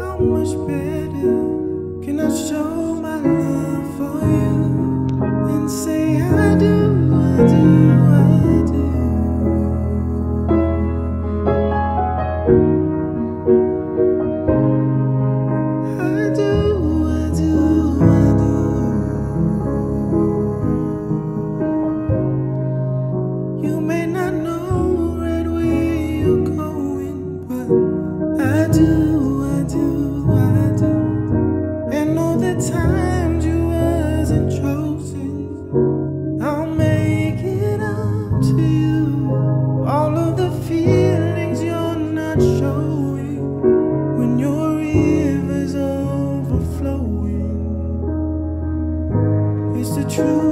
How much better can I show my love for you and say I do, I do, I do, I do, I do, I do. You may not know right where you're going, but I do. True.